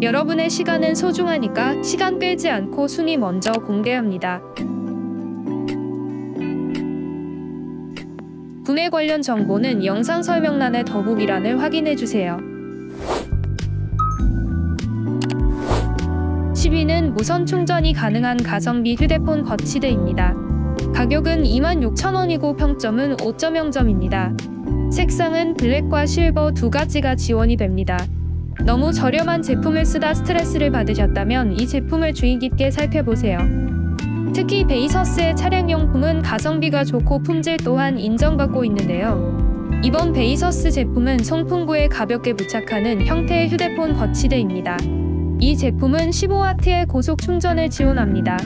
여러분의 시간은 소중하니까 시간 끌지 않고 순위 먼저 공개합니다. 구매 관련 정보는 영상 설명란의 더보기란을 확인해주세요. 10위는 무선 충전이 가능한 가성비 휴대폰 거치대입니다. 가격은 26,000원이고 평점은 5.0점입니다. 색상은 블랙과 실버 두 가지가 지원이 됩니다. 너무 저렴한 제품을 쓰다 스트레스를 받으셨다면 이 제품을 주의 깊게 살펴보세요. 특히 베이스어스의 차량용품은 가성비가 좋고 품질 또한 인정받고 있는데요. 이번 베이스어스 제품은 송풍구에 가볍게 부착하는 형태의 휴대폰 거치대입니다. 이 제품은 15W의 고속 충전을 지원합니다.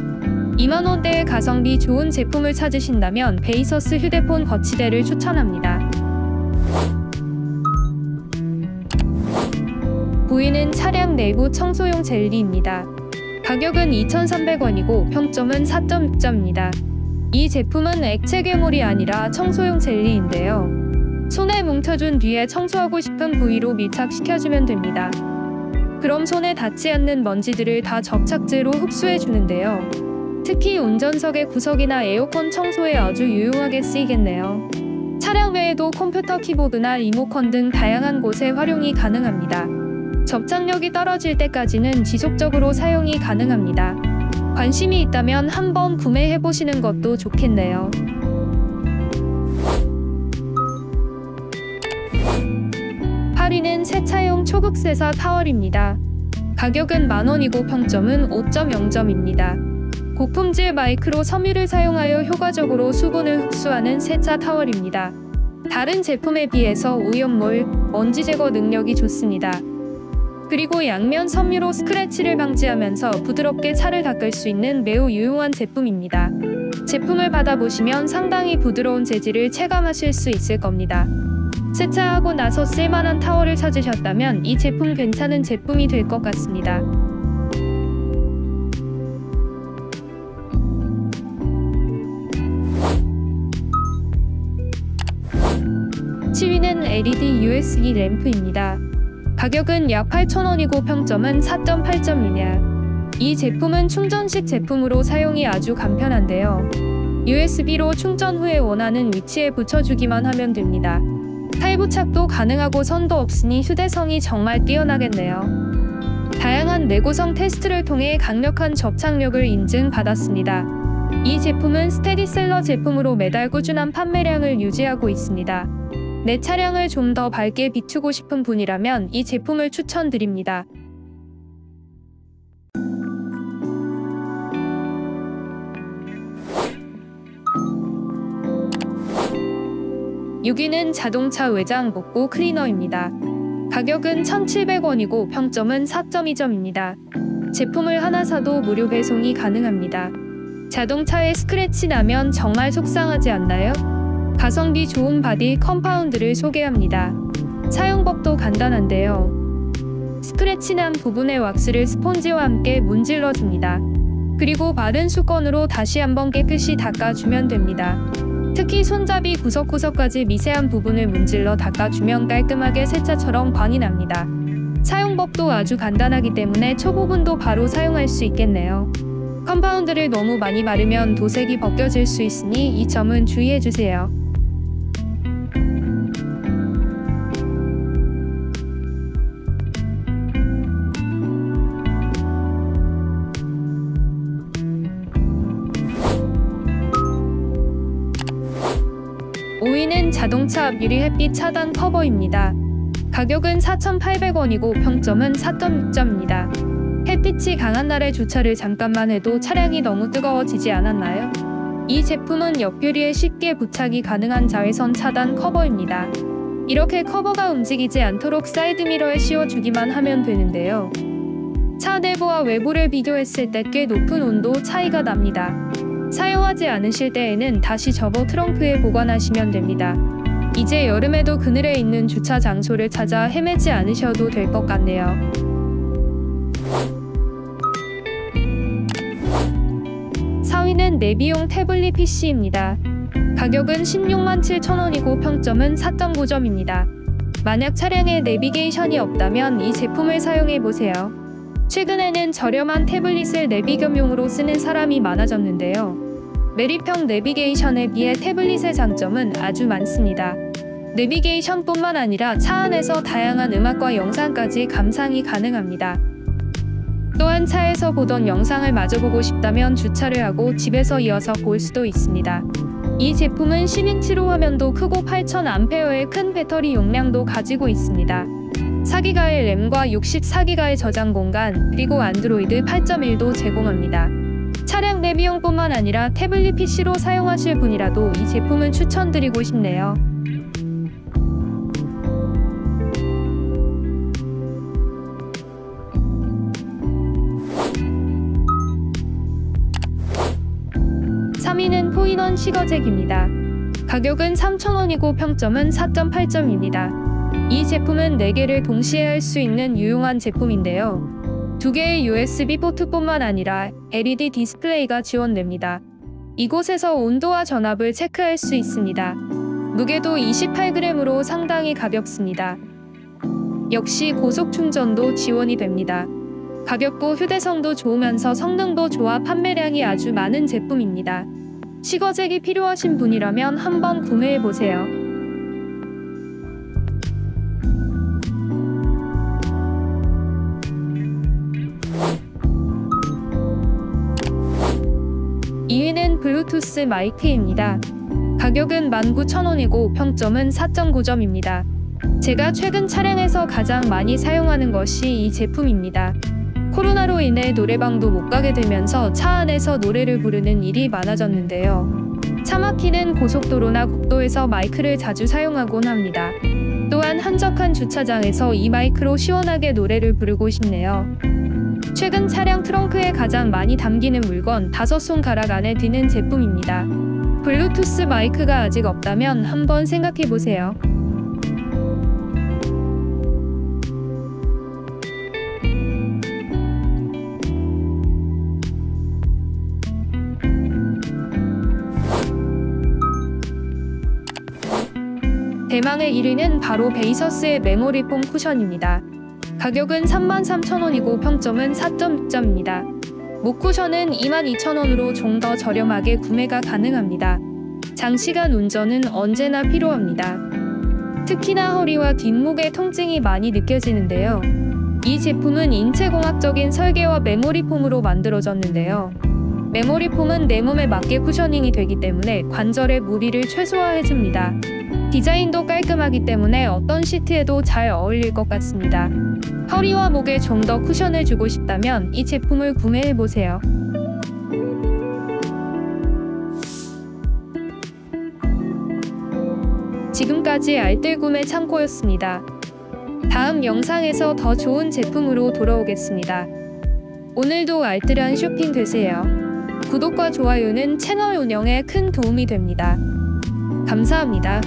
2만원대의 가성비 좋은 제품을 찾으신다면 베이스어스 휴대폰 거치대를 추천합니다. 9위는 차량 내부 청소용 젤리입니다. 가격은 2,300원이고 평점은 4.6점입니다. 이 제품은 액체 괴물이 아니라 청소용 젤리인데요. 손에 뭉쳐준 뒤에 청소하고 싶은 부위로 밀착시켜주면 됩니다. 그럼 손에 닿지 않는 먼지들을 다 접착제로 흡수해주는데요. 특히 운전석의 구석이나 에어컨 청소에 아주 유용하게 쓰이겠네요. 차량 외에도 컴퓨터 키보드나 리모컨 등 다양한 곳에 활용이 가능합니다. 접착력이 떨어질 때까지는 지속적으로 사용이 가능합니다. 관심이 있다면 한번 구매해보시는 것도 좋겠네요. 8위는 세차용 초극세사 타월입니다. 가격은 10,000원이고 평점은 5.0점입니다. 고품질 마이크로 섬유를 사용하여 효과적으로 수분을 흡수하는 세차 타월입니다. 다른 제품에 비해서 우연물, 먼지 제거 능력이 좋습니다. 그리고 양면 섬유로 스크래치를 방지하면서 부드럽게 차를 닦을 수 있는 매우 유용한 제품입니다. 제품을 받아보시면 상당히 부드러운 재질을 체감하실 수 있을 겁니다. 세차하고 나서 쓸만한 타월을 찾으셨다면 이 제품 괜찮은 제품이 될 것 같습니다. 7위는 LED USB 램프입니다. 가격은 약 8,000원이고 평점은 4.8점 이냐. 이 제품은 충전식 제품으로 사용이 아주 간편한데요. USB로 충전 후에 원하는 위치에 붙여주기만 하면 됩니다. 타일 부착도 가능하고 선도 없으니 휴대성이 정말 뛰어나겠네요. 다양한 내구성 테스트를 통해 강력한 접착력을 인증받았습니다. 이 제품은 스테디셀러 제품으로 매달 꾸준한 판매량을 유지하고 있습니다. 내 차량을 좀 더 밝게 비추고 싶은 분이라면 이 제품을 추천드립니다. 6위는 자동차 외장 복구 클리너입니다. 가격은 1,700원이고 평점은 4.2점입니다. 제품을 하나 사도 무료 배송이 가능합니다. 자동차에 스크래치 나면 정말 속상하지 않나요? 가성비 좋은 바디 컴파운드를 소개합니다. 사용법도 간단한데요. 스크래치 난 부분의 왁스를 스펀지와 함께 문질러줍니다. 그리고 바른 수건으로 다시 한번 깨끗이 닦아주면 됩니다. 특히 손잡이 구석구석까지 미세한 부분을 문질러 닦아주면 깔끔하게 새차처럼 광이 납니다. 사용법도 아주 간단하기 때문에 초보분도 바로 사용할 수 있겠네요. 컴파운드를 너무 많이 바르면 도색이 벗겨질 수 있으니 이 점은 주의해주세요. 5위는 자동차 앞 유리 햇빛 차단 커버입니다. 가격은 4,800원이고 평점은 4.6점입니다. 햇빛이 강한 날에 주차를 잠깐만 해도 차량이 너무 뜨거워지지 않았나요? 이 제품은 옆유리에 쉽게 부착이 가능한 자외선 차단 커버입니다. 이렇게 커버가 움직이지 않도록 사이드미러에 씌워주기만 하면 되는데요. 차 내부와 외부를 비교했을 때 꽤 높은 온도 차이가 납니다. 사용하지 않으실 때에는 다시 접어 트렁크에 보관하시면 됩니다. 이제 여름에도 그늘에 있는 주차 장소를 찾아 헤매지 않으셔도 될 것 같네요. 4위는 내비용 태블릿 PC입니다. 가격은 167,000원이고 평점은 4.9점입니다. 만약 차량에 내비게이션이 없다면 이 제품을 사용해보세요. 최근에는 저렴한 태블릿을 내비겸용으로 쓰는 사람이 많아졌는데요. 매립형 내비게이션에 비해 태블릿의 장점은 아주 많습니다. 내비게이션뿐만 아니라 차 안에서 다양한 음악과 영상까지 감상이 가능합니다. 또한 차에서 보던 영상을 마저 보고 싶다면 주차를 하고 집에서 이어서 볼 수도 있습니다. 이 제품은 10인치로 화면도 크고 8000A의 큰 배터리 용량도 가지고 있습니다. 4기가의 램과 64기가의 저장 공간, 그리고 안드로이드 8.1도 제공합니다. 차량 내비용뿐만 아니라 태블릿 PC로 사용하실 분이라도 이 제품을 추천드리고 싶네요. 포인원 시거잭입니다. 가격은 3,000원이고 평점은 4.8점입니다. 이 제품은 4개를 동시에 할 수 있는 유용한 제품인데요. 2개의 USB 포트뿐만 아니라 LED 디스플레이가 지원됩니다. 이곳에서 온도와 전압을 체크할 수 있습니다. 무게도 28g으로 상당히 가볍습니다. 역시 고속 충전도 지원이 됩니다. 가볍고 휴대성도 좋으면서 성능도 좋아 판매량이 아주 많은 제품입니다. 시거잭이 필요하신 분이라면 한번 구매해보세요. 이위는 블루투스 마이크입니다. 가격은 19,000원이고 평점은 4.9점입니다. 제가 최근 차량에서 가장 많이 사용하는 것이 이 제품입니다. 코로나로 인해 노래방도 못 가게 되면서 차 안에서 노래를 부르는 일이 많아졌는데요. 차 막히는 고속도로나 국도에서 마이크를 자주 사용하곤 합니다. 또한 한적한 주차장에서 이 마이크로 시원하게 노래를 부르고 싶네요. 최근 차량 트렁크에 가장 많이 담기는 물건 5손가락 안에 드는 제품입니다. 블루투스 마이크가 아직 없다면 한번 생각해보세요. 대망의 1위는 바로 베이스어스의 메모리 폼 쿠션입니다. 가격은 33,000원이고 평점은 4.6점입니다. 목 쿠션은 22,000원으로 좀 더 저렴하게 구매가 가능합니다. 장시간 운전은 언제나 필요합니다. 특히나 허리와 뒷목에 통증이 많이 느껴지는데요. 이 제품은 인체공학적인 설계와 메모리 폼으로 만들어졌는데요. 메모리 폼은 내 몸에 맞게 쿠셔닝이 되기 때문에 관절의 무리를 최소화해줍니다. 디자인도 깔끔하기 때문에 어떤 시트에도 잘 어울릴 것 같습니다. 허리와 목에 좀 더 쿠션을 주고 싶다면 이 제품을 구매해보세요. 지금까지 알뜰구매 창고였습니다. 다음 영상에서 더 좋은 제품으로 돌아오겠습니다. 오늘도 알뜰한 쇼핑 되세요. 구독과 좋아요는 채널 운영에 큰 도움이 됩니다. 감사합니다.